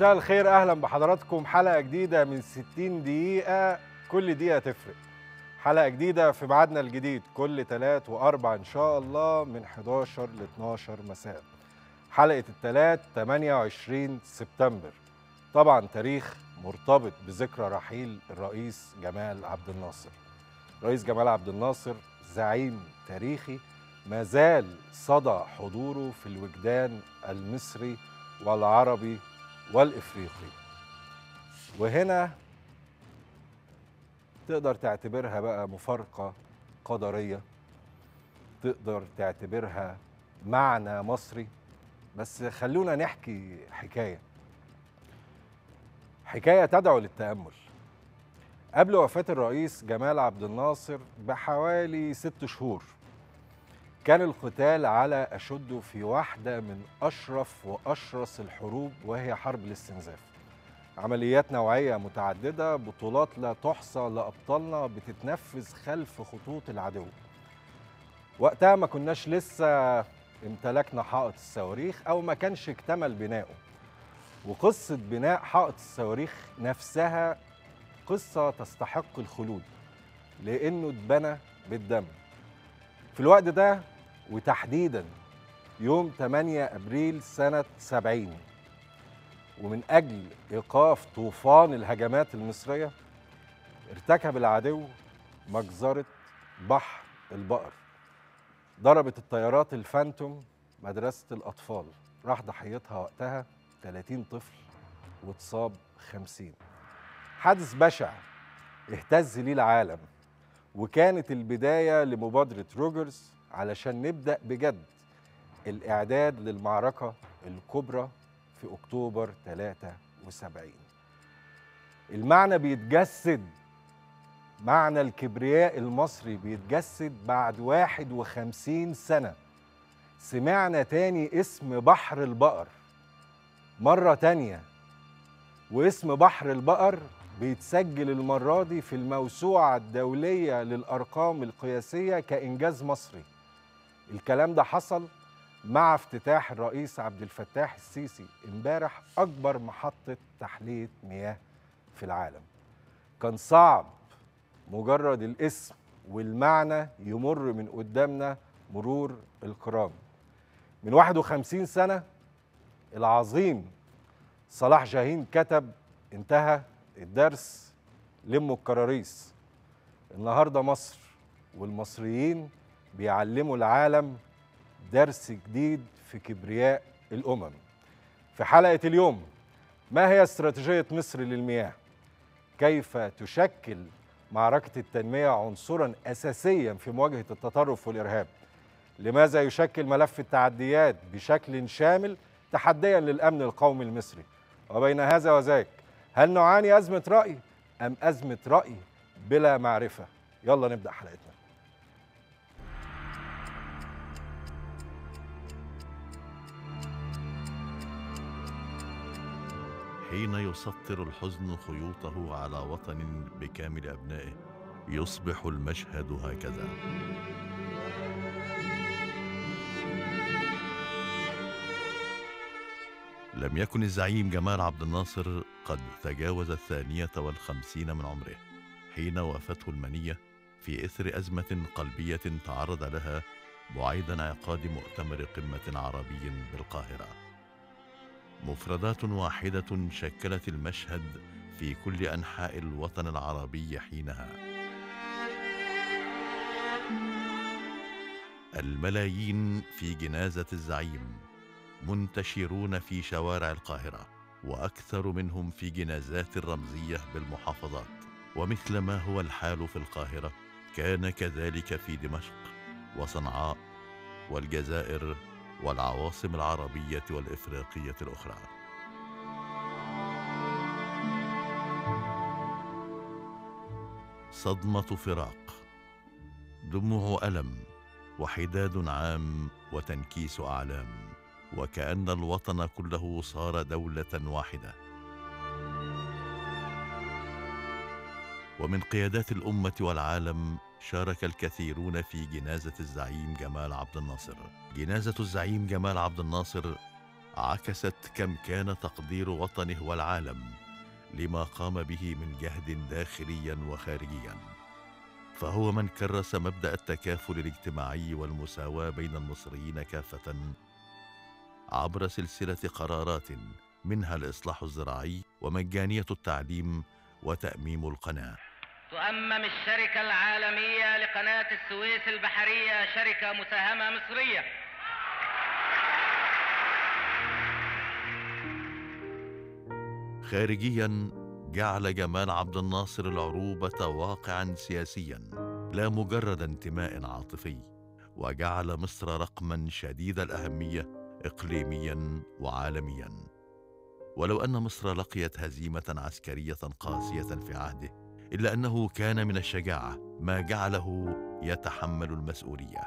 مساء الخير، أهلا بحضراتكم. حلقة جديدة من 60 دقيقة، كل دقيقة تفرق. حلقة جديدة في ميعادنا الجديد كل 3 و4 إن شاء الله من 11 ل 12 مساء. حلقة الثلاث 28 سبتمبر، طبعا تاريخ مرتبط بذكرى رحيل الرئيس جمال عبد الناصر. الرئيس جمال عبد الناصر زعيم تاريخي ما زال صدى حضوره في الوجدان المصري والعربي والإفريقي، وهنا تقدر تعتبرها بقى مفارقة قدرية، تقدر تعتبرها معنى مصري، بس خلونا نحكي حكاية تدعو للتأمل. قبل وفاة الرئيس جمال عبد الناصر بحوالي 6 شهور كان القتال على أشده في واحدة من أشرف وأشرس الحروب، وهي حرب الاستنزاف. عمليات نوعية متعددة، بطولات لا تحصى لأبطالنا بتتنفذ خلف خطوط العدو. وقتها ما كناش لسه امتلكنا حائط الصواريخ أو ما كانش اكتمل بناؤه، وقصة بناء حائط الصواريخ نفسها قصة تستحق الخلود لأنه اتبنى بالدم. في الوقت ده وتحديداً يوم 8 أبريل سنة 70، ومن أجل إيقاف طوفان الهجمات المصرية ارتكب العدو مجزرة بحر البقر. ضربت الطيارات الفانتوم مدرسة الأطفال، راح ضحيتها وقتها 30 طفل واتصاب 50. حادث بشع اهتز ليه العالم، وكانت البداية لمبادرة روجرز علشان نبدأ بجد الإعداد للمعركة الكبرى في أكتوبر 73. المعنى بيتجسد، معنى الكبرياء المصري بيتجسد بعد 51 سنة. سمعنا تاني اسم بحر البقر مرة تانية، واسم بحر البقر بيتسجل المرة دي في الموسوعة الدولية للأرقام القياسية كإنجاز مصري. الكلام ده حصل مع افتتاح الرئيس عبد الفتاح السيسي امبارح أكبر محطة تحلية مياه في العالم. كان صعب مجرد الاسم والمعنى يمر من قدامنا مرور الكرام. من 51 سنة العظيم صلاح جاهين كتب: انتهى الدرس، لموا الكراريس. النهارده مصر والمصريين بيعلموا العالم درس جديد في كبرياء الأمم. في حلقة اليوم، ما هي استراتيجية مصر للمياه؟ كيف تشكل معركة التنمية عنصرا أساسيا في مواجهة التطرف والإرهاب؟ لماذا يشكل ملف التعديات بشكل شامل تحديا للأمن القومي المصري؟ وبين هذا وذاك، هل نعاني أزمة رأي أم أزمة رأي بلا معرفة؟ يلا نبدأ حلقتنا. حين يسطر الحزن خيوطه على وطن بكامل أبنائه يصبح المشهد هكذا. لم يكن الزعيم جمال عبد الناصر قد تجاوز 52 من عمره حين وافته المنية في إثر أزمة قلبية تعرض لها بعيد انعقاد مؤتمر قمة عربي بالقاهرة. مفردات واحدة شكلت المشهد في كل أنحاء الوطن العربي حينها: الملايين في جنازة الزعيم، منتشرون في شوارع القاهرة، وأكثر منهم في جنازات رمزية بالمحافظات. ومثل ما هو الحال في القاهرة كان كذلك في دمشق وصنعاء والجزائر والعواصم العربية والإفريقية الأخرى. صدمة فراق، دموع ألم، وحداد عام، وتنكيس أعلام، وكأن الوطن كله صار دولة واحدة. ومن قيادات الأمة والعالم شارك الكثيرون في جنازة الزعيم جمال عبد الناصر. جنازة الزعيم جمال عبد الناصر عكست كم كان تقدير وطنه والعالم لما قام به من جهد داخليا وخارجيا. فهو من كرس مبدأ التكافل الاجتماعي والمساواة بين المصريين كافة عبر سلسلة قرارات منها الإصلاح الزراعي ومجانية التعليم وتأميم القناة. تؤمم الشركة العالمية لقناة السويس البحرية شركة مساهمة مصرية. خارجياً، جعل جمال عبد الناصر العروبة واقعاً سياسياً لا مجرد انتماء عاطفي، وجعل مصر رقماً شديد الأهمية إقليمياً وعالمياً. ولو أن مصر لقيت هزيمة عسكرية قاسية في عهده، إلا أنه كان من الشجاعة ما جعله يتحمل المسؤولية.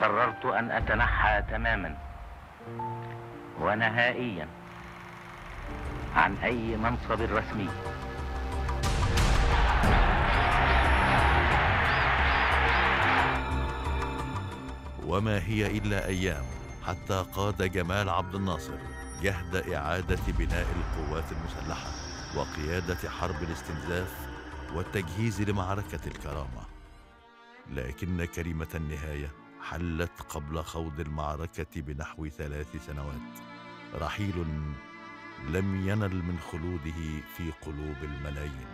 قررت أن أتنحى تماماً ونهائياً عن أي منصب رسمي. وما هي إلا أيام حتى قاد جمال عبد الناصر جهد إعادة بناء القوات المسلحة وقيادة حرب الاستنزاف والتجهيز لمعركة الكرامة. لكن كلمة النهاية حلت قبل خوض المعركة بنحو 3 سنوات، رحيل لم ينل من خلوده في قلوب الملايين.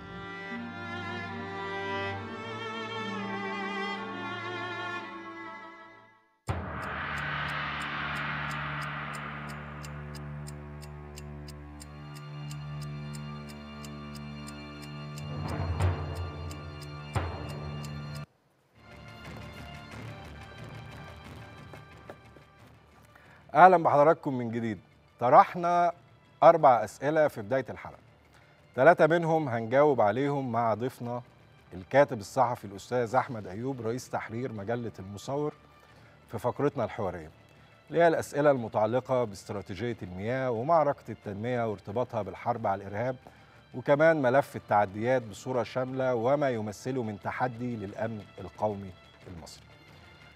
أهلا بحضراتكم من جديد. طرحنا 4 أسئلة في بداية الحلقة، 3 منهم هنجاوب عليهم مع ضيفنا الكاتب الصحفي الأستاذ أحمد أيوب، رئيس تحرير مجلة المصور، في فقرتنا الحوارية اللي هي الأسئلة المتعلقة باستراتيجية المياه ومعركة التنمية وارتباطها بالحرب على الإرهاب، وكمان ملف التعديات بصورة شاملة وما يمثله من تحدي للأمن القومي المصري.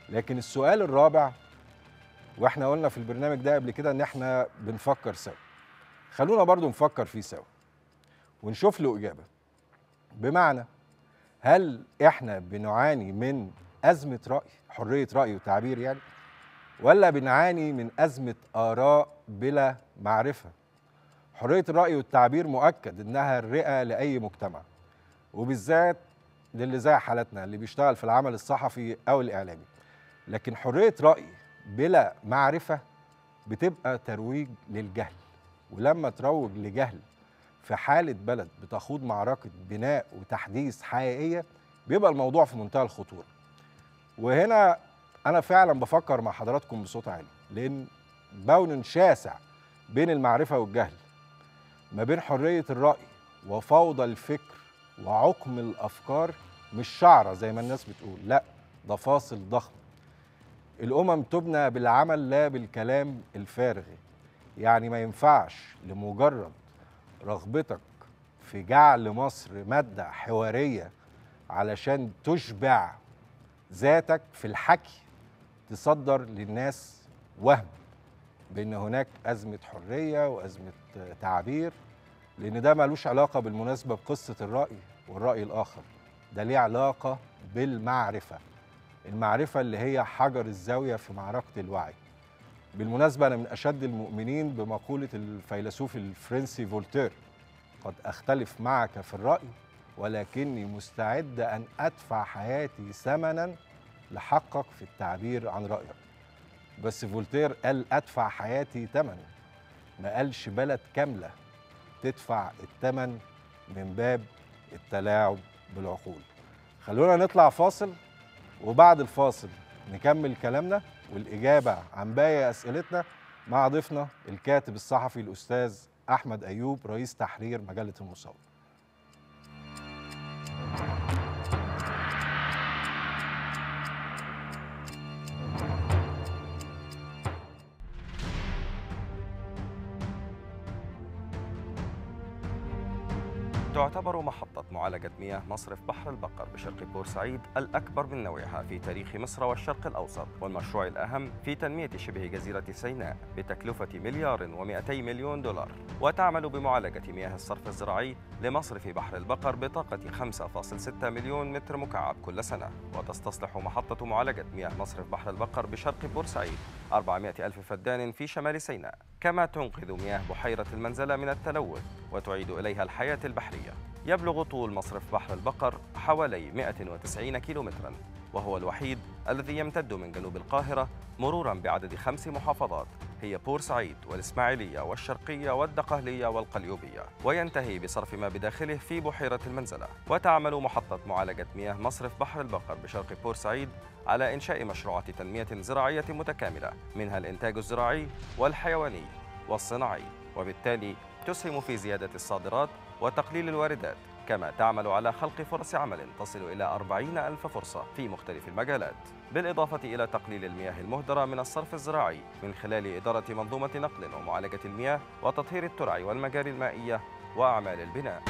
لكن السؤال الرابع، وإحنا قلنا في البرنامج ده قبل كده إن إحنا بنفكر سوا، خلونا برضو نفكر فيه سوا ونشوف له إجابة. بمعنى، هل إحنا بنعاني من أزمة رأي، حرية رأي وتعبير يعني، ولا بنعاني من أزمة آراء بلا معرفة؟ حرية الرأي والتعبير مؤكد إنها الرئة لأي مجتمع، وبالذات للي زي حالتنا اللي بيشتغل في العمل الصحفي أو الإعلامي. لكن حرية رأي بلا معرفة بتبقى ترويج للجهل، ولما تروج لجهل في حالة بلد بتخوض معركة بناء وتحديث حقيقية بيبقى الموضوع في منتهى الخطورة. وهنا أنا فعلا بفكر مع حضراتكم بصوت عالي، لأن بون شاسع بين المعرفة والجهل، ما بين حرية الرأي وفوضى الفكر وعقم الأفكار. مش شعرة زي ما الناس بتقول، لا، ده فاصل ضخم. الأمم تبنى بالعمل لا بالكلام الفارغ. يعني ما ينفعش لمجرد رغبتك في جعل مصر مادة حوارية علشان تشبع ذاتك في الحكي تصدر للناس وهم بأن هناك أزمة حرية وأزمة تعبير، لأن ده ملوش علاقة بالمناسبة بقصة الرأي والرأي الآخر. ده ليه علاقة بالمعرفة، المعرفة اللي هي حجر الزاوية في معركة الوعي. بالمناسبة، أنا من أشد المؤمنين بمقولة الفيلسوف الفرنسي فولتير: قد أختلف معك في الرأي، ولكني مستعد أن أدفع حياتي ثمناً لحقك في التعبير عن رأيك. بس فولتير قال أدفع حياتي ثمناً، ما قالش بلد كاملة تدفع الثمن من باب التلاعب بالعقول. خلونا نطلع فاصل، وبعد الفاصل نكمل كلامنا والإجابة عن باقي أسئلتنا مع ضيفنا الكاتب الصحفي الأستاذ أحمد أيوب، رئيس تحرير مجلة المصور. تعتبر محطة معالجة مياه مصرف بحر البقر بشرق بورسعيد الأكبر من نوعها في تاريخ مصر والشرق الأوسط، والمشروع الأهم في تنمية شبه جزيرة سيناء بتكلفة $1,200 مليون، وتعمل بمعالجة مياه الصرف الزراعي لمصرف بحر البقر بطاقة 5.6 مليون متر مكعب كل سنة. وتستصلح محطة معالجة مياه مصرف بحر البقر بشرق بورسعيد 400,000 فدان في شمال سيناء، كما تنقذ مياه بحيرة المنزلة من التلوث وتعيد إليها الحياة البحرية. يبلغ طول مصرف بحر البقر حوالي 190 كيلومتراً، وهو الوحيد الذي يمتد من جنوب القاهرة مروراً بعدد 5 محافظات هي بورسعيد والإسماعيلية والشرقية والدقهلية والقليوبية، وينتهي بصرف ما بداخله في بحيرة المنزلة. وتعمل محطة معالجة مياه مصرف بحر البقر بشرق بورسعيد على إنشاء مشروعات تنمية زراعية متكاملة، منها الإنتاج الزراعي والحيواني والصناعي، وبالتالي تسهم في زيادة الصادرات وتقليل الواردات، كما تعمل على خلق فرص عمل تصل إلى 40,000 فرصة في مختلف المجالات، بالإضافة إلى تقليل المياه المهدرة من الصرف الزراعي من خلال إدارة منظومة نقل ومعالجة المياه وتطهير الترع والمجاري المائية وأعمال البناء.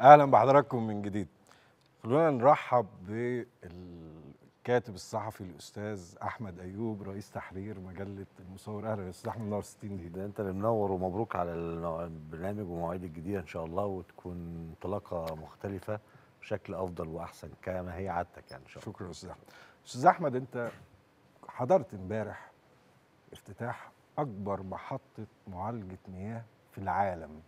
اهلا بحضراتكم من جديد. خلونا نرحب بالكاتب الصحفي الاستاذ احمد ايوب، رئيس تحرير مجله المصور. اهلا يا استاذ احمد، نور 60 دي. ده انت اللي منور، ومبروك على البرنامج والمواعيد الجديده ان شاء الله، وتكون انطلاقه مختلفه بشكل افضل واحسن كما هي عادتك يعني ان شاء الله. شكرا يا استاذ احمد. استاذ احمد، انت حضرت امبارح افتتاح اكبر محطه معالجه مياه في العالم.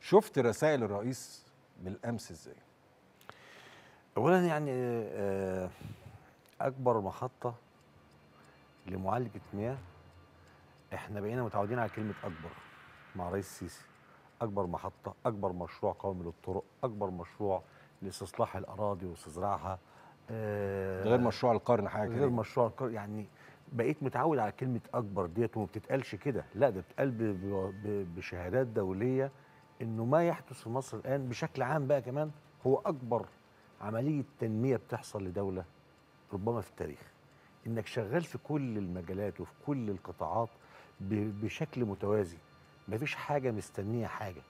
شفت رسائل الرئيس بالامس ازاي؟ اولا يعني اكبر محطه لمعالجه مياه، احنا بقينا متعودين على كلمه اكبر مع الرئيس السيسي. اكبر محطه، اكبر مشروع قومي للطرق، اكبر مشروع لاستصلاح الاراضي واستزراعها، غير مشروع القرن حاجه كده، غير مشروع القرن. يعني بقيت متعود على كلمه اكبر ديت، وما بتتقالش كده، لا ده بتتقال بشهادات دوليه إنه ما يحدث في مصر الآن بشكل عام بقى كمان هو أكبر عملية تنمية بتحصل لدولة ربما في التاريخ. إنك شغال في كل المجالات وفي كل القطاعات بشكل متوازي، مفيش حاجة مستنية حاجة.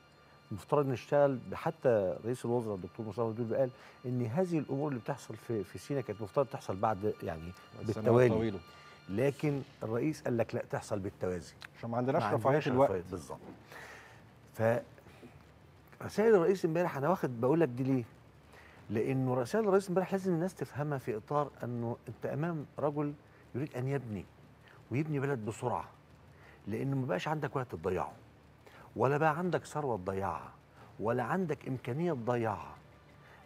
المفترض نشتغل، حتى رئيس الوزراء الدكتور مصطفى مدبولي قال إن هذه الأمور اللي بتحصل في سيناء كانت المفترض تحصل بعد يعني بالتوالي، لكن الرئيس قال لك لا، تحصل بالتوازي عشان ما عندناش رفاهية الوقت بالظبط. رسائل الرئيس امبارح انا واخد بقول لك دي ليه؟ لانه رسائل الرئيس امبارح لازم الناس تفهمها في اطار انه انت امام رجل يريد ان يبني ويبني بلد بسرعه، لانه ما بقاش عندك وقت تضيعه، ولا بقى عندك ثروه تضيعها، ولا عندك امكانيه تضيعها.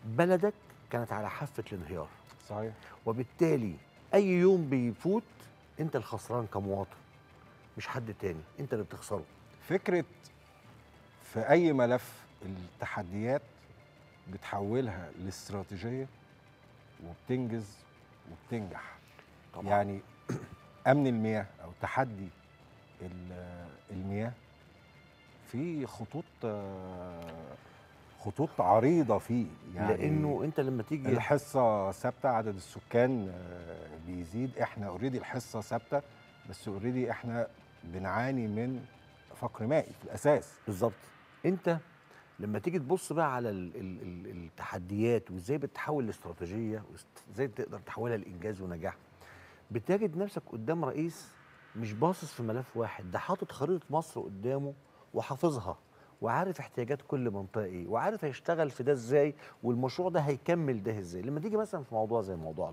بلدك كانت على حافه الانهيار. صحيح. وبالتالي اي يوم بيفوت انت الخسران كمواطن، مش حد تاني، انت اللي بتخسره. فكره في اي ملف التحديات بتحولها لاستراتيجيه وبتنجز وبتنجح طبعا. يعني امن المياه او تحدي المياه في خطوط عريضه فيه، يعني لانه انت لما تيجي الحصه ثابته، عدد السكان بيزيد، احنا اوريدي الحصه ثابته، بس اوريدي احنا بنعاني من فقر مائي في الاساس. بالظبط. انت لما تيجي تبص بقى على التحديات وازاي بتتحول لاستراتيجيه وازاي تقدر تحولها لانجاز ونجاح، بتجد نفسك قدام رئيس مش باصص في ملف واحد، ده حاطط خريطه مصر قدامه وحافظها، وعارف احتياجات كل منطقه ايه، وعارف هيشتغل في ده ازاي، والمشروع ده هيكمل ده ازاي. لما تيجي مثلا في موضوع زي موضوع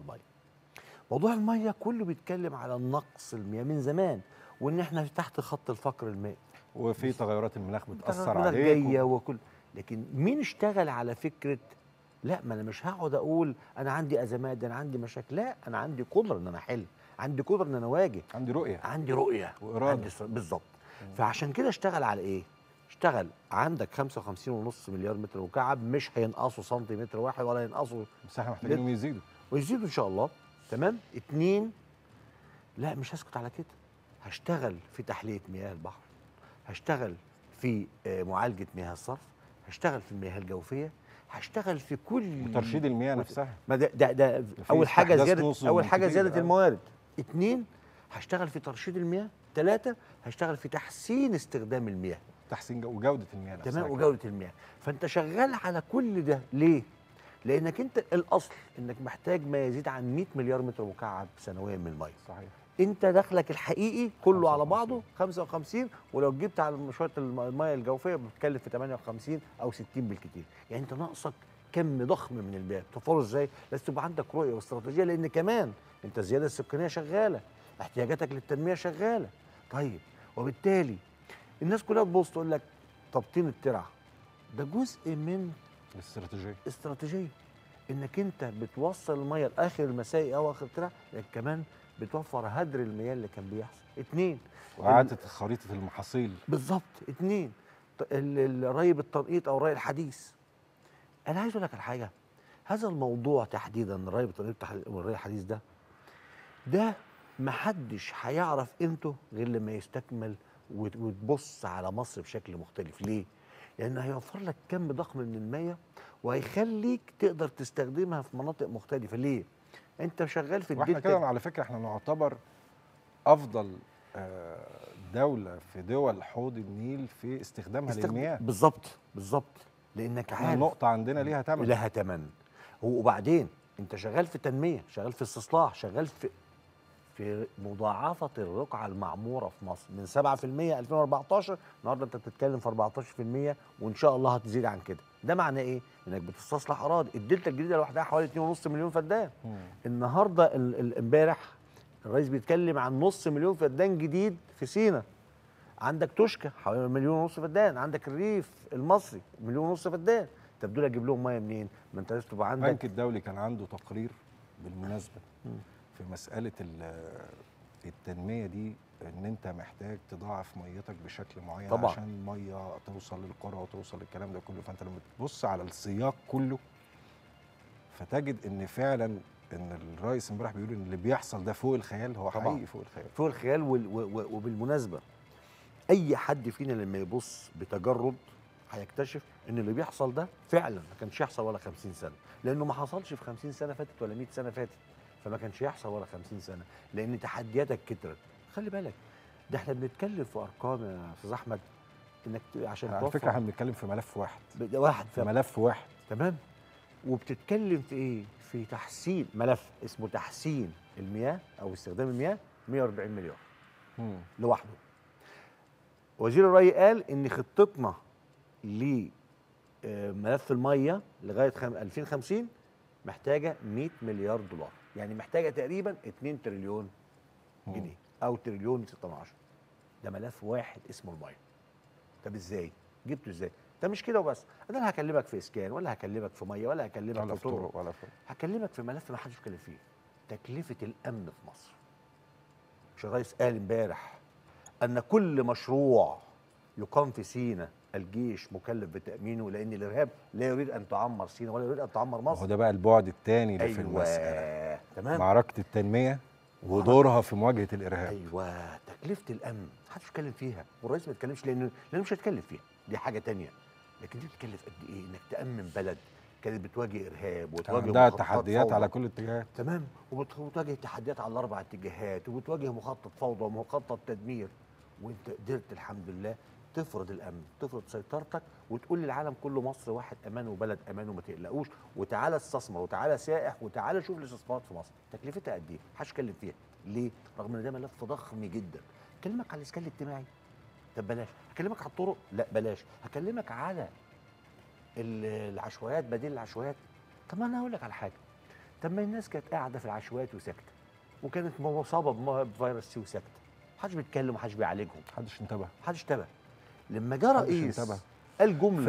الميه، كله بيتكلم على النقص المياه من زمان، وان احنا تحت خط الفقر المائي، وفي تغيرات المناخ بتأثر عليه وكل، لكن مين اشتغل على فكرة لا ما انا مش هقعد اقول انا عندي ازمات، انا عندي مشاكل، لا انا عندي قدرة ان انا احل، عندي قدرة ان انا اواجه، عندي رؤية، وإرادة. بالظبط. فعشان كده اشتغل على ايه؟ اشتغل عندك 55.5 مليار متر مكعب، مش هينقصوا سنتيمتر واحد ولا ينقصوا، بس احنا محتاجينهم يزيدوا ان شاء الله. تمام. اتنين، لا مش هسكت على كده، هشتغل في تحلية مياه البحر، هشتغل في معالجه مياه الصرف، هشتغل في المياه الجوفيه، هشتغل في كل ترشيد المياه نفسها. ده اول حاجه زياده، اول حاجه زياده الموارد. 2 هشتغل في ترشيد المياه. 3 هشتغل في تحسين استخدام المياه، تحسين وجوده المياه نفسها. تمام، وجوده المياه. فانت شغال على كل ده ليه؟ لانك انت الاصل انك محتاج ما يزيد عن 100 مليار متر مكعب سنويا من الميه. صحيح. انت دخلك الحقيقي كله على بعضه 55، ولو جبت على مشروع الميه الجوفيه بتتكلف في 58 او 60 بالكتير. يعني انت ناقصك كم ضخم من البيئه، بتوفره ازاي؟ لازم تبقى عندك رؤيه واستراتيجيه، لان كمان انت الزياده السكانيه شغاله، احتياجاتك للتنميه شغاله. طيب، وبالتالي الناس كلها تبص تقول لك طب طين الترع ده جزء من الاستراتيجيه، استراتيجيه انك انت بتوصل الميه لاخر المسائي او اخر الترع، لكن كمان بتوفر هدر المياه اللي كان بيحصل. 2 وإعادة خريطة المحاصيل بالظبط. 2 ري بالتنقيط أو الري الحديث. أنا عايز أقول لك على حاجة، هذا الموضوع تحديدا الري بالتنقيط والري الحديث ده محدش هيعرف قيمته غير لما يستكمل وتبص على مصر بشكل مختلف. ليه؟ لأنه هيوفر لك كم ضخم من المياه وهيخليك تقدر تستخدمها في مناطق مختلفة. ليه؟ انت شغال في الدلتا. واحنا كده على فكره احنا نعتبر افضل دوله في دول حوض النيل في استخدامها للمياه. بالظبط بالظبط، لانك عارف النقطه عندنا ليها ثمن، لها ثمن. وبعدين انت شغال في تنميه، شغال في استصلاح، شغال في مضاعفه الرقعه المعموره في مصر من 7% 2014، النهارده انت بتتكلم في 14%، وان شاء الله هتزيد عن كده. ده معناه ايه؟ انك بتستصلح اراضي. الدلتا الجديده لوحدها حوالي 2.5 مليون فدان. النهارده امبارح الرئيس بيتكلم عن نص مليون فدان جديد في سيناء. عندك توشكا حوالي 1.5 مليون فدان، عندك الريف المصري 1.5 مليون فدان. طب دول اجيب لهم ميه منين؟ ما انت لازم تبقى عندك. البنك الدولي كان عنده تقرير بالمناسبه في مساله التنميه دي، ان انت محتاج تضاعف ميتك بشكل معين طبعا، عشان الميه توصل للقرى وتوصل للكلام ده كله. فانت لما تبص على السياق كله فتجد ان فعلا ان الرئيس امبارح بيقول ان اللي بيحصل ده فوق الخيال. هو طبعا حقيقي فوق الخيال، فوق الخيال. وبالمناسبه اي حد فينا لما يبص بتجرد هيكتشف ان اللي بيحصل ده فعلا ما كانش يحصل ولا 50 سنه، لانه ما حصلش في 50 سنه فاتت ولا 100 سنه فاتت، فما كانش يحصل ولا 50 سنه، لان تحدياتك كترت. خلي بالك ده احنا بنتكلم في ارقام يا استاذ احمد، انك عشان على فكره احنا بنتكلم في ملف واحد في ملف واحد. تمام. وبتتكلم في ايه؟ في تحسين ملف اسمه تحسين المياه او استخدام المياه 140 مليار لوحده. وزير الري قال ان خطتنا لملف الميه لغايه 2050 محتاجه 100 مليار دولار، يعني محتاجه تقريبا 2 تريليون جنيه أو تريليون 16. ده ملف واحد اسمه المية. طب إزاي؟ جبته إزاي؟ ده مش كده وبس، أنا لا هكلمك في إسكان ولا هكلمك في مية ولا هكلمك في طرق ولا في، هكلمك في ملف ما حدش بيتكلم فيه، تكلفة الأمن في مصر. مش الرئيس قال إمبارح أن كل مشروع يقام في سيناء الجيش مكلف بتأمينه، لأن الإرهاب لا يريد أن تعمر سيناء ولا يريد أن تعمر مصر. وده بقى البعد الثاني اللي في المسألة. تمام. معركة التنمية ودورها في مواجهه الارهاب. ايوه، تكلفه الامن محدش بيتكلم فيها، والرئيس ما بيتكلمش لانه مش هيتكلم فيها، دي حاجه ثانيه. لكن دي بتتكلف قد ايه؟ انك تامن بلد كانت بتواجه ارهاب وتواجه عندها تحديات فوضى على كل الاتجاهات. تمام، وبتواجه تحديات على 4 اتجاهات، وبتواجه مخطط فوضى ومخطط تدمير، وانت قدرت الحمد لله تفرض الامن، تفرض سيطرتك، وتقول للعالم كله مصر واحد امان وبلد امان وما تقلقوش، وتعالى استثمر وتعالى سائح وتعالى شوف الاستثمارات في مصر. تكلفتها قد ايه؟ محدش اتكلم فيها. ليه؟ رغم ان ده ملف ضخم جدا. اكلمك على الاسكان الاجتماعي؟ طب بلاش. اكلمك على الطرق؟ لا بلاش. هكلمك على العشوائيات، بديل العشوائيات. طب انا هقول لك على حاجه، طب ما الناس كانت قاعده في العشوائيات وساكته، وكانت مصابه بفيروس سي وساكته، محدش بيتكلم ومحدش بيعالجهم، محدش انتبه، محدش انتبه. لما جه رئيس قال جمله،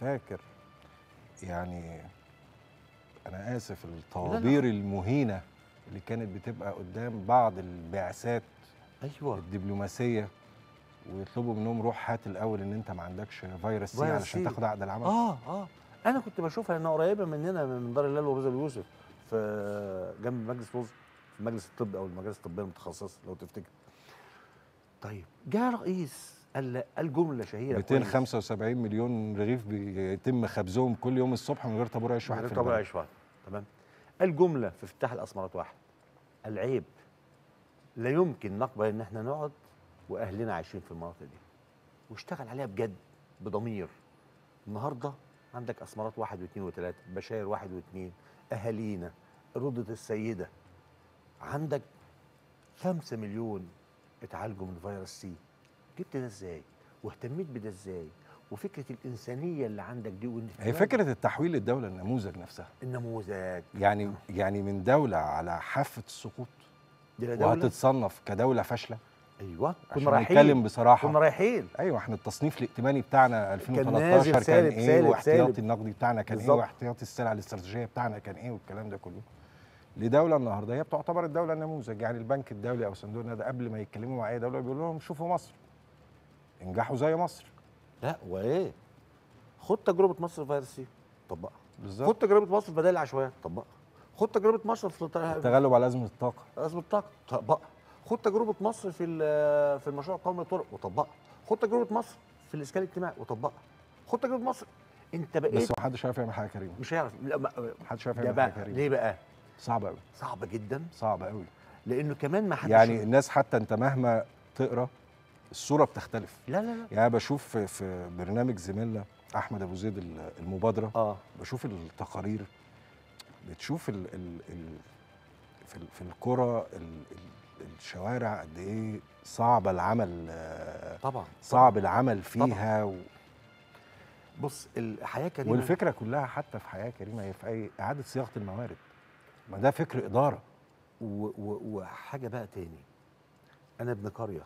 فاكر يعني، انا اسف، الطوابير المهينه اللي كانت بتبقى قدام بعض البعثات، ايوه، الدبلوماسيه، ويطلبوا منهم روح هات الاول ان انت ما عندكش فيروس سي علشان تاخد عقد العمل. انا كنت بشوفها انها قريبه مننا من دار الهلال ورزق اليوسف، في جنب مجلس وزراء، في مجلس الطب او المجالس الطبيه المتخصصه لو تفتكر. طيب جه رئيس الجمله شهيره 275 مليون رغيف بيتم خبزهم كل يوم الصبح من غير طابور عيش واحد، من غير طابور عيش واحد. تمام. الجمله في افتتاح الاسمرات واحد. العيب لا يمكن نقبل ان احنا نقعد واهلنا عايشين في المناطق دي، واشتغل عليها بجد بضمير. النهارده عندك اسمرات واحد واثنين وثلاثه، بشاير واحد واثنين، اهالينا، روضه السيده. عندك 5 مليون اتعالجوا من فيروس سي. جبت ده ازاي؟ واهتميت بده ازاي؟ وفكره الانسانيه اللي عندك دي هي فكره التحويل للدوله النموذج نفسها. النموذج يعني من دوله على حافه السقوط وهتتصنف كدوله فاشله. ايوه كنا رايحين، نتكلم بصراحه كنا رايحين. ايوه احنا التصنيف الائتماني بتاعنا 2013 كان ايه، واحتياطي النقدي بتاعنا كان ايه، واحتياطي السلع الاستراتيجيه بتاعنا كان ايه، والكلام ده كله. لدوله النهارده هي بتعتبر الدوله النموذج. يعني البنك الدولي او صندوق النقد قبل ما يتكلموا مع اي دوله بيقول لهم شوفوا مصر انجحوا زي مصر. لا وايه، خد تجربه مصر في فيروس سي طبقها، بالظبط. خد تجربه مصر في بدائل العشوائيه طبقها، خد تجربه مصر في التغلب على ازمه الطاقه طبقها، خد تجربه مصر في المشروع القومي للطرق وطبقها، خد تجربه مصر في الاسكان الاجتماعي وطبقها، خد تجربه مصر. انت بقيت بس محدش عارف يعمل حاجه كريمه، مش هيعرف. محدش عارف يعمل حاجه كريمه. ليه بقى؟ صعب قوي، صعب جدا، صعب قوي. لانه كمان ما حدش يعني الناس، حتى انت مهما تقرا الصوره بتختلف. لا لا لا يعني بشوف في برنامج زميلنا احمد ابو زيد المبادره، بشوف التقارير، بتشوف في القرى الشوارع قد ايه صعب العمل. طبعا صعب العمل فيها. بص الحياه كريمه، والفكره كلها حتى في حياه كريمه هي في اي اعاده صياغه الموارد. ما ده فكر اداره. وحاجه بقى تاني، انا ابن قريه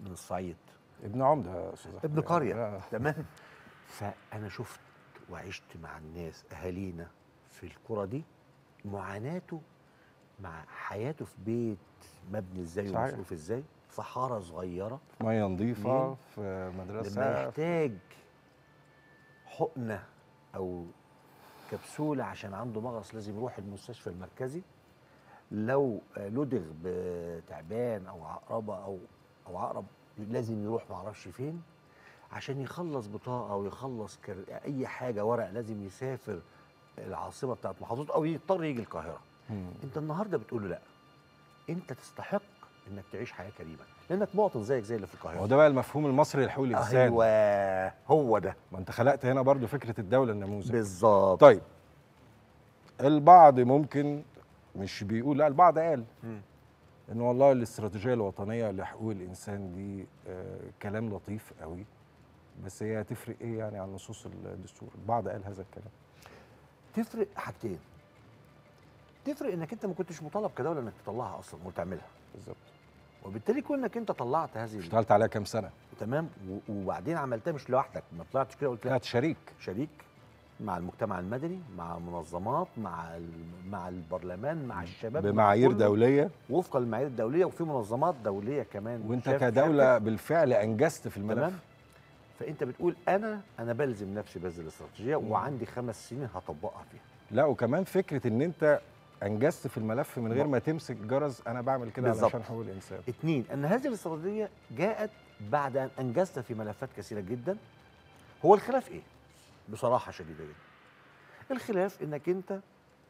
من الصعيد، ابن عمده يا استاذ احمد، ابن قريه تمام. فانا شفت وعشت مع الناس اهالينا في القرى دي، معاناته مع حياته في بيت مبني ازاي ومصروف ازاي، في حاره صغيره، في ميه نظيفه، في مدرسه، لما يحتاج حقنه او كبسوله عشان عنده مغص لازم يروح المستشفى المركزي. لو لدغ بتعبان او عقربه او عقرب لازم يروح معرفش فين عشان يخلص بطاقه او يخلص اي حاجه ورق، لازم يسافر العاصمه بتاعت محافظته او يضطر يجي القاهره. انت النهارده بتقول له لا، انت تستحق انك تعيش حياه كريمه لانك مواطن زيك زي اللي في القاهره. هو ده بقى المفهوم المصري الحقوق الانسان. ايوه هو ده. ما انت خلقت هنا برضو فكره الدوله النموذج. بالظبط. طيب البعض ممكن مش بيقول، لا البعض قال ان والله الاستراتيجيه الوطنيه لحقوق الانسان دي كلام لطيف قوي، بس هي هتفرق ايه يعني عن نصوص الدستور؟ البعض قال هذا الكلام. تفرق حاجتين. تفرق انك انت ما كنتش مطالب كدوله انك تطلعها اصلا وتعملها. بالظبط. وبالتالي كونك انت طلعت هذه، اشتغلت عليها كام سنه. تمام. وبعدين عملتها مش لوحدك، ما طلعتش كده قلت لا، شريك مع المجتمع المدني، مع منظمات، مع البرلمان، مع الشباب، بمعايير دوليه، وفق المعايير الدوليه، وفي منظمات دوليه كمان، وانت كدوله بالفعل انجزت في الملف. تمام. فانت بتقول انا بلزم نفسي بهذه الاستراتيجيه وعندي 5 سنين هطبقها فيها. لا وكمان فكره ان انت انجزت في الملف من غير ما تمسك جرس. انا بعمل كده علشان حقوق الانسان. 2 ان هذه الاستراتيجيه جاءت بعد ان انجزت في ملفات كثيره جدا. هو الخلاف ايه؟ بصراحه شديده جدا. الخلاف انك انت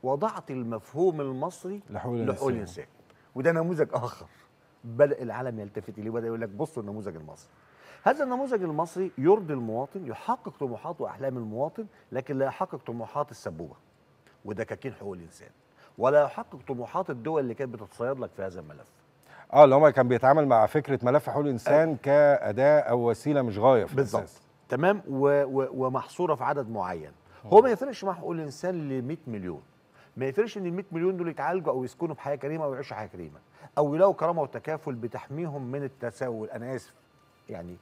وضعت المفهوم المصري لحقوق الانسان، وده نموذج اخر بدا العالم يلتفت اليه، بدا يقول لك بصوا النموذج المصري. هذا النموذج المصري يرضي المواطن، يحقق طموحات واحلام المواطن، لكن لا يحقق طموحات السبوبه ودكاكين حقوق الانسان، ولا يحقق طموحات الدول اللي كانت بتتصيد لك في هذا الملف. اللي هو كان بيتعامل مع فكره ملف حقوق الانسان كاداه او وسيله مش غايه في الاساس. بالظبط. تمام. ومحصوره في عدد معين. هو ما يفرقش مع حقوق الانسان ل 100 مليون، ما يفرقش ان ال 100 مليون دول يتعالجوا او يسكنوا بحياه كريمه او يعيشوا حياه كريمه او يلاقوا كرامه وتكافل بتحميهم من التسول. انا اسف يعني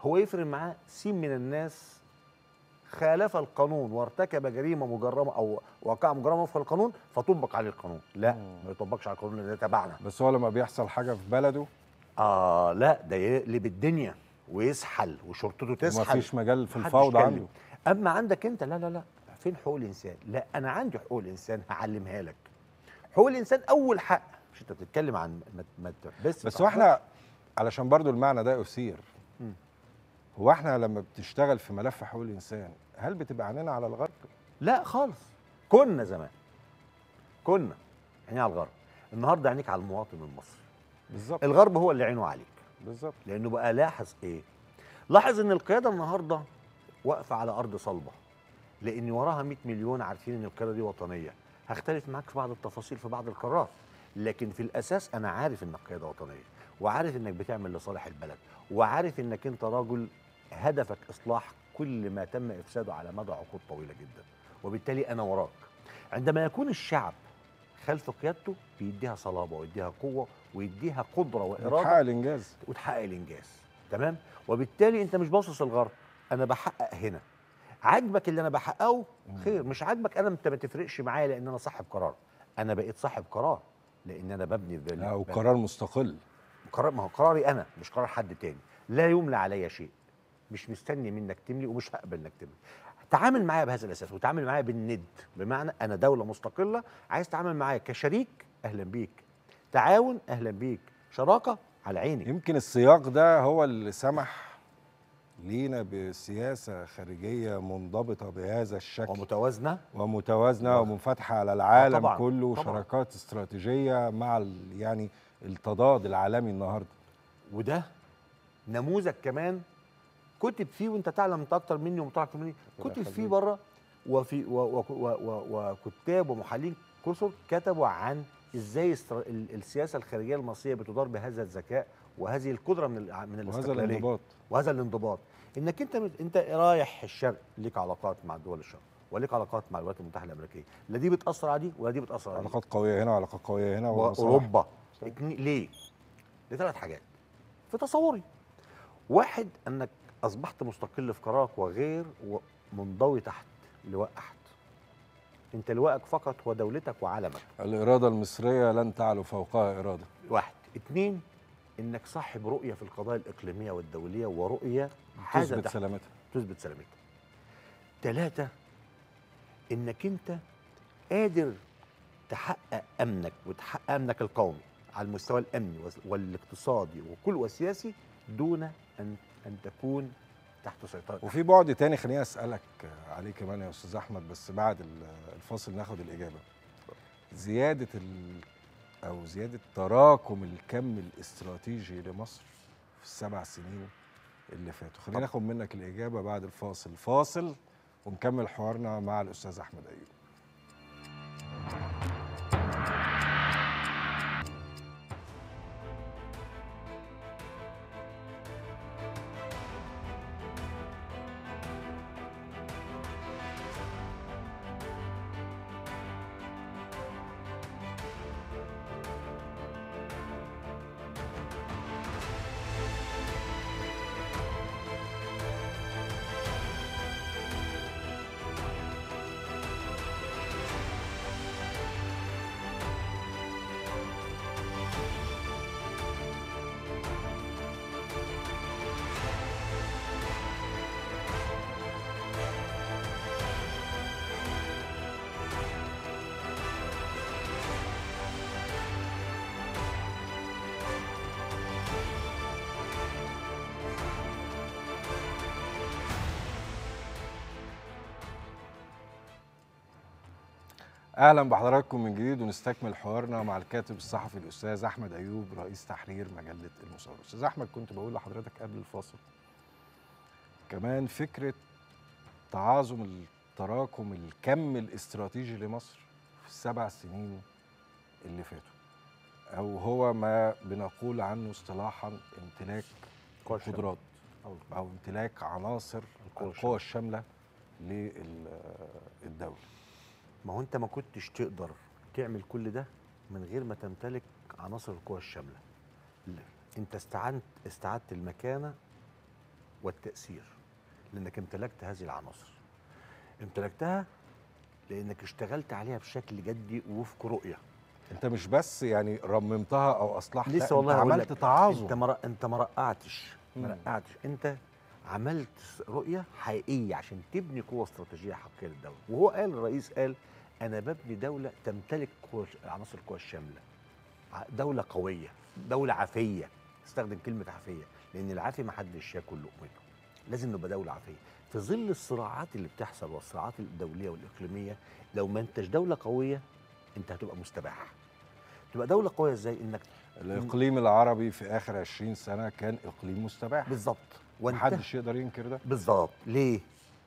هو يفرق معاه سين من الناس خالف القانون وارتكب جريمه مجرمه او واقعه مجرمه وفق القانون فطبق عليه القانون. لا ما يطبقش على القانون اللي تبعنا. بس هو لما بيحصل حاجه في بلده لا ده يقلب الدنيا ويسحل وشرطته تسحل، مفيش مجال في الفوضى عنده. اما عندك انت لا لا لا، فين حقوق الانسان؟ لا انا عندي حقوق الانسان هعلمها لك. حقوق الانسان اول حق، مش انت بتتكلم عن ما تحبسش. بس هو احنا علشان برضو المعنى ده يثير هو احنا لما بتشتغل في ملف حقوق الانسان هل بتبقى عينينا على الغرب؟ لا خالص. كنا زمان كنا عينينا على الغرب، النهارده عينيك على المواطن المصري. بالظبط. الغرب هو اللي عينه عليك. بالظبط. لانه بقى لاحظ ايه؟ لاحظ ان القياده النهارده واقفه على ارض صلبه، لان وراها 100 مليون عارفين ان القياده دي وطنيه. هختلف معاك في بعض التفاصيل في بعض القرارات، لكن في الاساس انا عارف انك قياده وطنيه، وعارف انك بتعمل لصالح البلد، وعارف انك انت راجل هدفك اصلاح كل ما تم افساده على مدى عقود طويله جدا، وبالتالي انا وراك. عندما يكون الشعب خلف قيادته بيديها صلابه ويديها قوه ويديها قدره واراده وتحقق الانجاز تمام. وبالتالي انت مش باصص الغرب، انا بحقق هنا. عاجبك اللي انا بحققه خير، مش عاجبك انا ما تفرقش معايا، لان انا صاحب قرار. انا بقيت صاحب قرار لان انا ببني الدنيا، وقرار مستقل. قرار، ما هو قراري انا مش قرار حد تاني، لا يملى عليا شيء، مش مستني منك تملي ومش هقبل انك تملي. تعامل معايا بهذا الاساس وتعامل معايا بالند، بمعنى انا دوله مستقله، عايز تعامل معايا كشريك اهلا بيك، تعاون اهلا بيك، شراكه على عيني. يمكن السياق ده هو اللي سمح لينا بسياسه خارجيه منضبطه بهذا الشكل ومتوازنه ومنفتحه على العالم طبعاً كله، وشراكات استراتيجيه مع يعني التضاد العالمي النهارده. وده نموذج كمان كتب فيه، وانت تعلم انت اكتر مني ومتعرف مني، كتب فيه بره، وفي وكتاب ومحللين كثر كتبوا عن ازاي السياسه الخارجيه المصريه بتدار بهذا الذكاء وهذه القدره من الاستقلاليه وهذا الانضباط. انك انت رايح الشرق ليك علاقات مع دول الشرق، وليك علاقات مع الولايات المتحده الامريكيه، لا دي بتاثر على دي ولا دي بتاثر على دي، علاقات قويه هنا وعلاقات قويه هنا، واوروبا ليه؟ لثلاث حاجات في تصوري. واحد، انك اصبحت مستقل في قرارك وغير منضوي تحت لواء احد، انت لواءك فقط ودولتك وعلمك. الاراده المصريه لن تعلو فوقها اراده. واحد. اتنين، انك صاحب رؤيه في القضايا الاقليميه والدوليه، ورؤيه تثبت سلامتها تلاته، انك انت قادر تحقق امنك، وتحقق امنك القومي على المستوى الامني والاقتصادي وكل وسياسي دون ان تكون تحت سيطرة. وفي بعد تاني خليني اسالك عليه كمان يا استاذ احمد، بس بعد الفاصل ناخد الاجابه. زياده او زياده تراكم الكم الاستراتيجي لمصر في السبع سنين اللي فاتوا. خلينا ناخد منك الاجابه بعد الفاصل. فاصل ونكمل حوارنا مع الاستاذ احمد ايوب. اهلا بحضراتكم من جديد، ونستكمل حوارنا مع الكاتب الصحفي الاستاذ احمد ايوب رئيس تحرير مجله المصور. استاذ احمد، كنت بقول لحضرتك قبل الفاصل كمان فكره تعاظم التراكم الكم الاستراتيجي لمصر في السبع سنين اللي فاتوا، او هو ما بنقول عنه اصطلاحا امتلاك القدرات او امتلاك عناصر القوى الشامله للدوله. ما هو انت ما كنتش تقدر تعمل كل ده من غير ما تمتلك عناصر القوى الشامله. انت استعدت المكانه والتاثير لانك امتلكت هذه العناصر. امتلكتها لانك اشتغلت عليها بشكل جدي ووفق رؤيه. انت مش بس يعني رممتها او اصلحتها، لسه والله عملت تعاظم. انت ما رقعتش، انت عملت رؤية حقيقية عشان تبني قوة استراتيجية حقيقية للدولة. وهو قال الرئيس، قال أنا ببني دولة تمتلك عناصر القوى الشاملة، دولة قوية، دولة عافية. استخدم كلمة عافية لأن العافي ما حدش ياكل لقمته، لازم نبقى دولة عافية في ظل الصراعات اللي بتحصل والصراعات الدولية والإقليمية. لو ما انتش دولة قوية انت هتبقى مستباح. تبقى دولة قوية ازاي؟ انك الإقليم العربي في آخر 20 سنة كان إقليم مستباح بالظبط، محدش يقدر ينكر ده بالظبط. ليه؟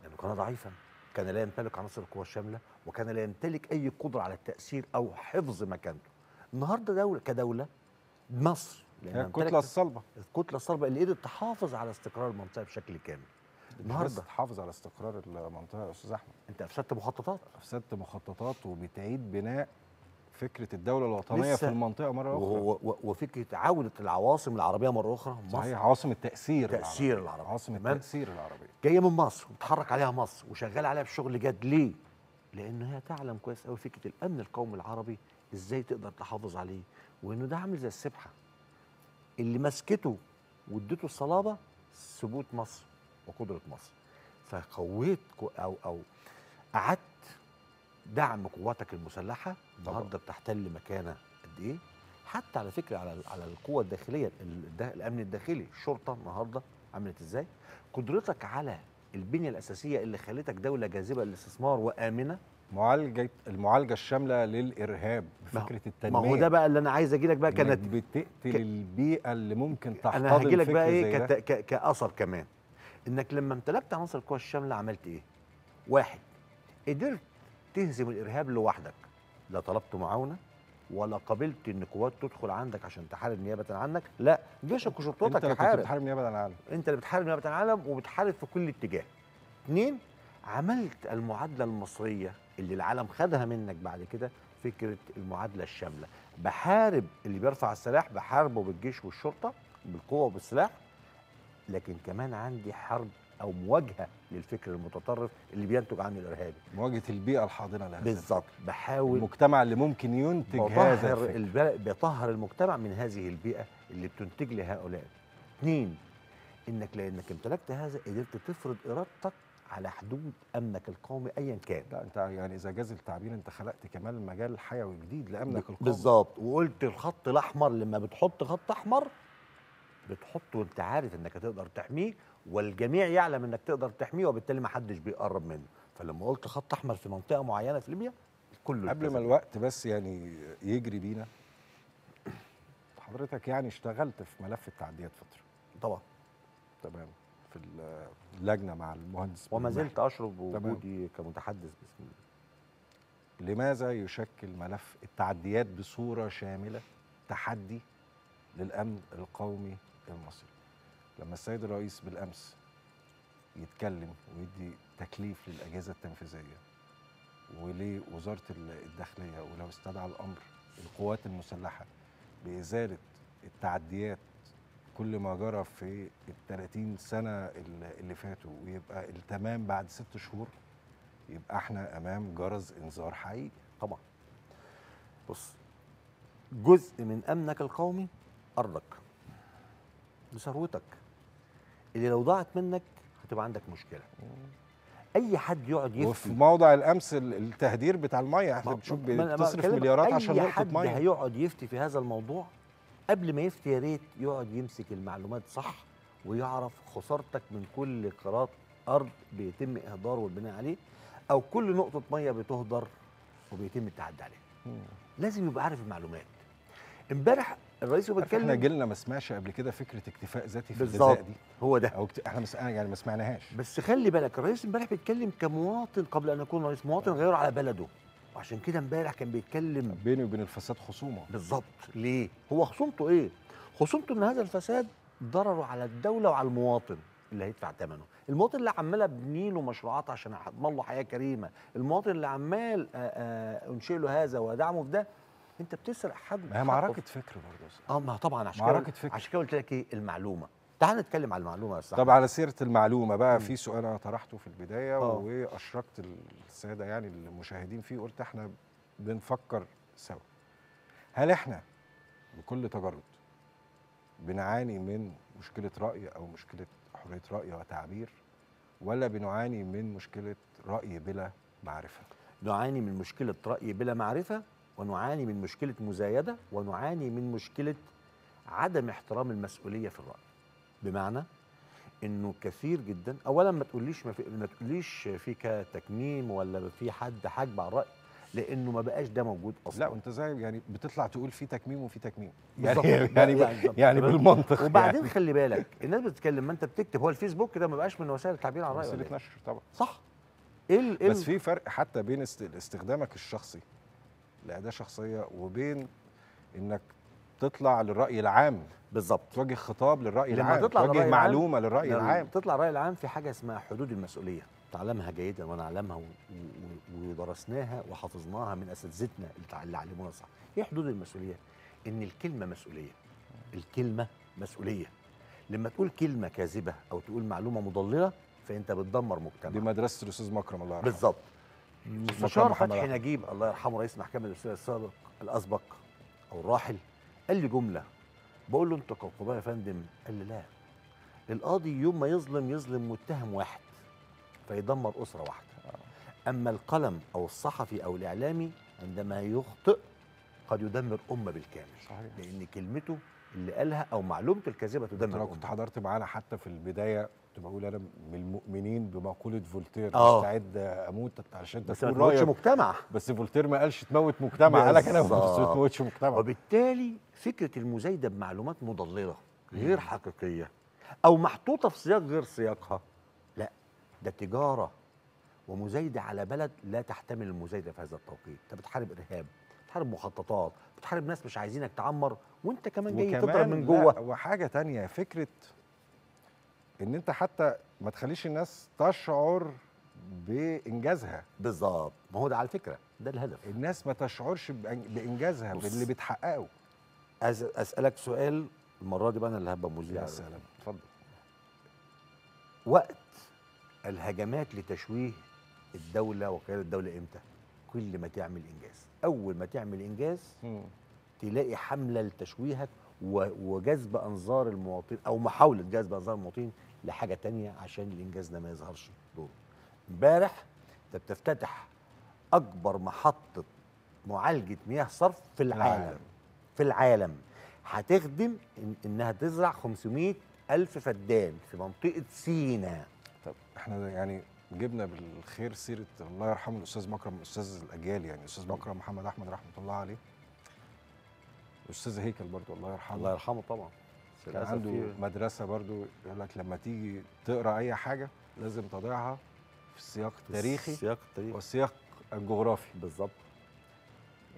لأنه كان ضعيفا، كان لا يمتلك عناصر القوى الشاملة، وكان لا يمتلك أي قدرة على التأثير أو حفظ مكانته. النهارده دولة كدولة مصر الكتلة الصلبة، الكتلة الصلبة اللي قدرت تحافظ على استقرار المنطقة بشكل كامل. النهارده تحافظ على استقرار المنطقة يا أستاذ أحمد، أنت أفسدت مخططات، أفسدت مخططات، وبتعيد بناء فكرة الدولة الوطنية في المنطقة مرة أخرى، وفكرة عودة العواصم العربية مرة أخرى. صحيح، عواصم التأثير، تأثير العربية، عواصم التأثير العربية جاية من مصر وبتحرك عليها مصر وشغال عليها بشغل جاد. ليه؟ لأن هي تعلم كويس أوي فكرة الأمن القومي العربي إزاي تقدر تحافظ عليه، وإنه ده عامل زي السبحة اللي مسكته واديته الصلابة ثبوت مصر وقدرة مصر. فقويت أو قعدت دعم قواتك المسلحه. النهارده بتحتل مكانه قد ايه؟ حتى على فكره على القوه الداخليه، الامن الداخلي، الشرطه النهارده عملت ازاي؟ قدرتك على البنيه الاساسيه اللي خلتك دوله جاذبه للاستثمار وامنه، المعالجه الشامله للارهاب، فكره التنميه. ما هو ده بقى اللي انا عايز اجي لك بقى، كانت بتقتل البيئه اللي ممكن تحتضن. انا هجي لك بقى ايه كاثر كمان، انك لما امتلكت عناصر القوه الشامله عملت ايه؟ واحد، قدرت تهزم الارهاب لوحدك، لا طلبت معاونه ولا قبلت ان قوات تدخل عندك عشان تحارب نيابه عنك، لا جيشك وشرطتك بتحارب نيابه عن العالم، انت اللي بتحارب نيابه عن العالم وبتحارب في كل اتجاه. اثنين، عملت المعادله المصريه اللي العالم خدها منك بعد كده، فكره المعادله الشامله، بحارب اللي بيرفع السلاح بحاربه بالجيش والشرطه بالقوه وبالسلاح، لكن كمان عندي حرب او مواجهه للفكر المتطرف اللي بينتج عنه الارهابي، مواجهه البيئه الحاضنه لهذا بالظبط. بحاول المجتمع اللي ممكن ينتج هذا الفكر، بيطهر المجتمع من هذه البيئه اللي بتنتج لهؤلاء. اثنين، لانك امتلكت هذا قدرت تفرض ارادتك على حدود امنك القومي ايا كان. لا انت يعني اذا جاز التعبير انت خلقت كمان مجال حيوي جديد لامنك القومي بالظبط. وقلت الخط الاحمر، لما بتحط خط احمر بتحطه وانت عارف انك هتقدر تحميه، والجميع يعلم انك تقدر تحميه، وبالتالي ما حدش بيقرب منه. فلما قلت خط احمر في منطقه معينه في ليبيا كله قبل ما الوقت بس يعني يجري بينا، حضرتك يعني اشتغلت في ملف التعديات فتره طبعا، تمام، في اللجنه مع المهندس، وما زلت اشرب وجودي كمتحدث باسم الله. لماذا يشكل ملف التعديات بصوره شامله تحدي للامن القومي المصري؟ لما السيد الرئيس بالامس يتكلم ويدي تكليف للاجهزه التنفيذيه ولوزاره الداخليه، ولو استدعى الامر القوات المسلحه بازاله التعديات كل ما جرى في ال 30 سنه اللي فاتوا، ويبقى التمام بعد 6 شهور، يبقى احنا امام جرس انذار حقيقي. طبعا بص، جزء من امنك القومي ارضك، ثروتك اللي لو ضاعت منك هتبقى عندك مشكله. اي حد يقعد يفتي، وفي موضع الامس التهدير بتاع الميه، احنا بنشوف بتصرف مليارات عشان نقطه ميه. اي حد هيقعد يفتي في هذا الموضوع قبل ما يفتي يا ريت يقعد يمسك المعلومات صح، ويعرف خسارتك من كل قراط ارض بيتم اهداره والبناء عليه، او كل نقطه ميه بتهدر وبيتم التعدي عليها. لازم يبقى عارف المعلومات. امبارح الرئيس بيتكلم، احنا جيلنا ما سمعش قبل كده فكره اكتفاء ذاتي في الغذاء دي، هو ده أو احنا يعني ما سمعناهاش. بس خلي بالك الرئيس امبارح بيتكلم كمواطن قبل ان يكون رئيس، مواطن غيره على بلده، وعشان كده امبارح كان بيتكلم بيني وبين الفساد خصومه بالظبط. ليه؟ هو خصومته ايه؟ خصومته ان هذا الفساد ضرره على الدوله وعلى المواطن اللي هيدفع ثمنه، المواطن اللي عماله ابني له مشروعات عشان اضمن له حياه كريمه، المواطن اللي عمال انشئ له هذا وادعمه في ده، انت بتسرق حد. ما هي معركه فكر برضه. ما طبعا، عشان كده قلت لك ايه المعلومه. تعال نتكلم على المعلومه يا استاذ. طب على سيره المعلومه بقى، في سؤال انا طرحته في البدايه واشركت الساده يعني المشاهدين فيه، قلت احنا بنفكر سوا، هل احنا بكل تجرد بنعاني من مشكله راي او مشكله حريه راي وتعبير، ولا بنعاني من مشكله راي بلا معرفه؟ نعاني من مشكله راي بلا معرفه، ونعاني من مشكلة مزايدة، ونعاني من مشكلة عدم احترام المسؤولية في الرأي. بمعنى انه كثير جدا. اولا ما تقوليش في تكميم ولا في حد حاجب على الراي، لانه ما بقاش ده موجود اصلا. لا وانت زي يعني بتطلع تقول في تكميم وفي تكميم يعني بالمنطق. وبعدين يعني خلي بالك الناس بتتكلم، ما انت بتكتب، هو الفيسبوك ده ما بقاش من وسائل التعبير عن الراي، وسيله نشر طبعا صح. بس في فرق حتى بين استخدامك الشخصي لأداة شخصية وبين انك تطلع للرأي العام. بالظبط، توجه خطاب للرأي العام، توجه معلومة للرأي العام. تطلع الرأي العام في حاجة اسمها حدود المسؤولية، تعلمها جيدا ونعلمها ودرسناها وحفظناها من أساتذتنا اللي علمونا صح. ايه حدود المسؤولية؟ ان الكلمة مسؤولية، الكلمة مسؤولية. لما تقول كلمة كاذبة او تقول معلومة مضللة فانت بتدمر مجتمع. دي مدرسة الاستاذ مكرم الله يرحمه. بالظبط. مستشار فتحي نجيب الله يرحمه رئيس محكمة الاستشارية السابق الأسبق أو الراحل، قال لي جملة، بقول له أنت قضاء يا فندم؟ قال لي لا، القاضي يوم ما يظلم متهم واحد فيدمر أسرة واحدة، أما القلم أو الصحفي أو الإعلامي عندما يخطئ قد يدمر أمة بالكامل. صحيح. لأن كلمته اللي قالها أو معلومته الكاذبة تدمر أنا كنت حضرت معانا حتى في البداية، كنت بقول انا من المؤمنين بمقوله فولتير، مستعد اموت عشان تكون رايك، بس ما مجتمع. بس فولتير ما قالش تموت مجتمع، قال لك انا ما تموتش مجتمع. وبالتالي فكره المزايده بمعلومات مضلله غير حقيقيه او محطوطه في سياق غير سياقها، لا ده تجاره ومزايده على بلد لا تحتمل المزايده في هذا التوقيت. انت بتحارب ارهاب، بتحارب مخططات، بتحارب ناس مش عايزينك تعمر، وانت كمان جاي تضرب من جوه. وحاجه ثانيه فكره ان انت حتى ما تخليش الناس تشعر بانجازها. بالظبط، ما هو ده على فكره ده الهدف، الناس ما تشعرش بانجازها باللي بتحققه. اسالك سؤال المره دي بقى انا اللي هبقى مذيع. يا سلام، اتفضل. وقت الهجمات لتشويه الدوله وكيان الدوله امتى؟ كل ما تعمل انجاز. اول ما تعمل انجاز تلاقي حمله لتشويهك وجذب انظار المواطنين او محاوله جذب انظار المواطنين لحاجه تانية عشان الانجاز ده ما يظهرش دوره. امبارح انت بتفتتح اكبر محطه معالجه مياه صرف في العالم. في العالم هتخدم انها تزرع 500 الف فدان في منطقه سيناء. طب احنا يعني جبنا بالخير سيره الله يرحمه الاستاذ مكرم، استاذ الاجيال يعني، الاستاذ مكرم محمد احمد رحمه الله عليه، الاستاذ هيكل برضو الله يرحمه. الله يرحمه طبعا. كان عنده مدرسه برضو، يقول لك لما تيجي تقرا اي حاجه لازم تضعها في السياق التاريخي والسياق الجغرافي. بالظبط.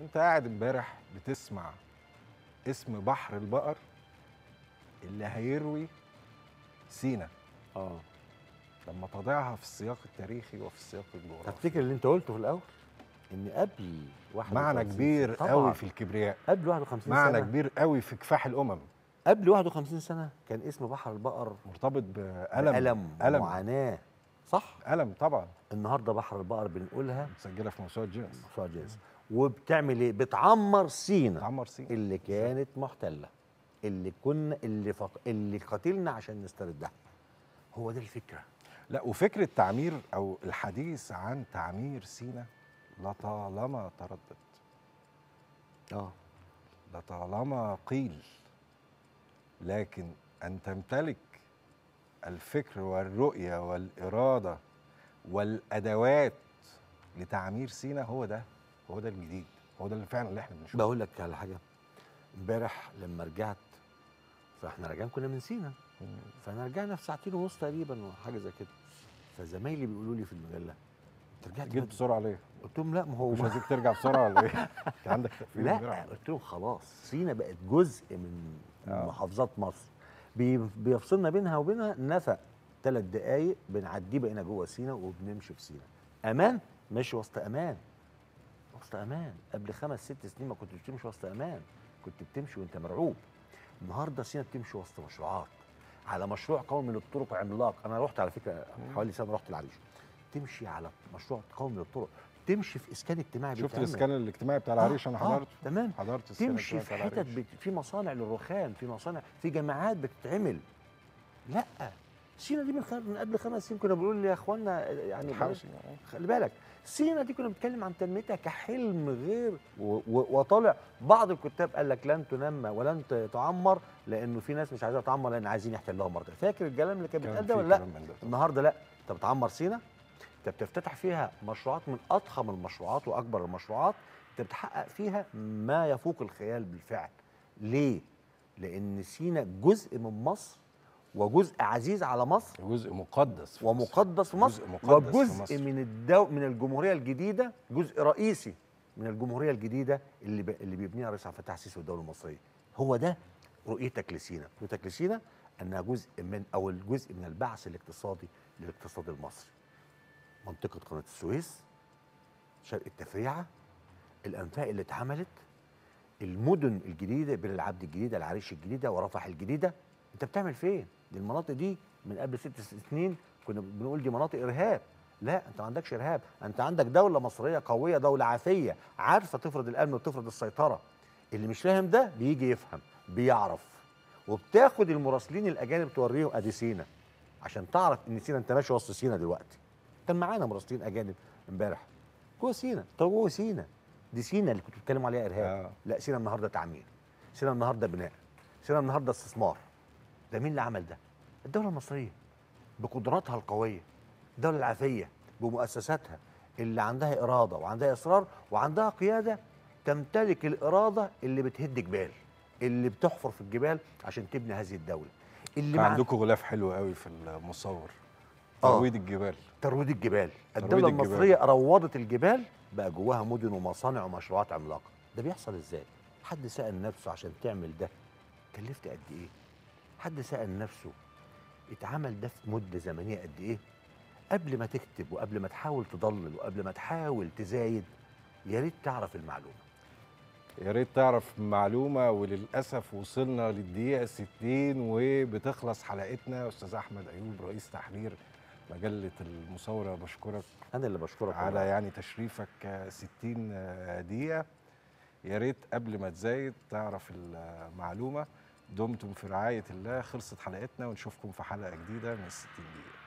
انت قاعد امبارح بتسمع اسم بحر البقر اللي هيروي سيناء. لما تضعها في السياق التاريخي وفي السياق الجغرافي. تفتكر اللي انت قلته في الاول؟ ان قبل معنى كبير قوي في الكبرياء، قبل 51 سنه معنى كبير قوي في كفاح الامم. قبل 51 سنه كان اسم بحر البقر مرتبط بألم معاناه. صح، ألم طبعا. النهارده بحر البقر بنقولها مسجله في موسوعه جينيس. موسوعه جينيس. وبتعمل ايه؟ بتعمر سيناء. بتعمر سيناء اللي كانت محتله، اللي قتلنا عشان نستردها. هو ده الفكره. لا وفكره تعمير او الحديث عن تعمير سيناء لطالما تردد، لطالما قيل، لكن أن تمتلك الفكر والرؤية والإرادة والأدوات لتعمير سيناء هو ده الجديد، هو ده اللي فعلا اللي احنا بنشوفه. بقول لك على حاجة، امبارح لما رجعت، فاحنا راجعين كنا من سيناء، فانا رجعنا في 2:30 تقريبا حاجة زي كده، فزمايلي بيقولوا لي في المجلة جيت بسرعه ليه؟ قلت لهم لا، ما هو مش عايزك ترجع بسرعه ولا ايه؟ انت عندك لا، قلت لهم خلاص سينا بقت جزء من محافظات مصر، بيفصلنا بينها وبينها نفق 3 دقائق بنعديه، بقينا جوه سينا وبنمشي في سينا. امان ماشي وسط امان. وسط امان قبل 5 6 سنين ما كنتش بتمشي وسط امان، كنت بتمشي وانت مرعوب. النهارده سينا بتمشي وسط مشروعات، على مشروع قومي للطرق عملاق. انا رحت على فكره حوالي سنه، رحت العريش، تمشي على مشروع قومي للطرق، تمشي في اسكان اجتماعي. شفت الاسكان الاجتماعي بتاع العريش؟ انا حضرته. تمام. حضرت تمشي في حتت في مصانع للرخام، في مصانع، في جماعات بتتعمل. لا سينا دي من قبل 5 سنين كنا بنقول يا اخوانا يعني خلي بالك سيناء دي كنا بنتكلم عن تنميتها كحلم غير، وطالع بعض الكتاب قال لك لن تنمى ولن تعمر لانه في ناس مش عايزاها تعمر لان عايزين يحتلوها مره. فاكر الكلام اللي كان بيتقال ده ولا لا؟ النهارده لا، انت بتعمر سيناء، انت بتفتتح فيها مشروعات من اضخم المشروعات واكبر المشروعات، انت بتحقق فيها ما يفوق الخيال بالفعل. ليه؟ لان سيناء جزء من مصر وجزء عزيز على مصر، جزء مقدس في ومقدس مصر، وجزء من الجمهوريه الجديده، جزء رئيسي من الجمهوريه الجديده اللي بيبنيها الرئيس عبد الفتاح السيسي والدوله المصريه. هو ده رؤيتك لسيناء، رؤيتك لسيناء انها جزء من او الجزء من البعث الاقتصادي للاقتصاد المصري. منطقه قناه السويس، شرق التفريعه، الانفاق اللي اتعملت، المدن الجديده، بين العبد الجديده، العريش الجديده، ورفح الجديده. انت بتعمل فين؟ دي المناطق دي من قبل 6 سنين كنا بنقول دي مناطق ارهاب. لا، انت ما عندكش ارهاب، انت عندك دوله مصريه قويه، دوله عافيه، عارفه تفرض الامن وتفرض السيطره. اللي مش فاهم ده بيجي يفهم، بيعرف، وبتاخد المراسلين الاجانب توريهم ادي سيناء عشان تعرف ان سيناء. انت ماشي وسط سيناء دلوقتي، كان معانا مراسلين اجانب امبارح جوه سيناء. طب جوه سيناء دي سيناء اللي كنتوا بتتكلموا عليها ارهاب؟ لا، سيناء النهارده تعمير، سيناء النهارده بناء، سيناء النهارده استثمار. ده مين اللي عمل ده؟ الدولة المصرية بقدراتها القوية، الدولة العافية بمؤسساتها اللي عندها إرادة وعندها إصرار وعندها قيادة، تمتلك الإرادة اللي بتهد جبال، اللي بتحفر في الجبال عشان تبني هذه الدولة. اللي عندكم غلاف حلو قوي في المصور، ترويض الجبال، ترويض الجبال. الدولة المصرية روضت الجبال، بقى جواها مدن ومصانع ومشروعات عملاقة. ده بيحصل إزاي؟ حد سأل نفسه عشان تعمل ده كلفت قد إيه؟ حد سأل نفسه اتعمل ده في مدة زمنية قد إيه؟ قبل ما تكتب وقبل ما تحاول تضلل وقبل ما تحاول تزايد، يا ريت تعرف المعلومة. يا ريت تعرف معلومة. وللأسف وصلنا للدقيقة 60 وبتخلص حلقتنا. أستاذ أحمد أيوب، رئيس تحرير مجلة المصورة، بشكرك. أنا اللي بشكرك على يعني تشريفك 60 دقيقة. يا ريت قبل ما تزايد تعرف المعلومة. دمتم في رعاية الله. خلصت حلقتنا ونشوفكم في حلقة جديدة من 60 دقيقة.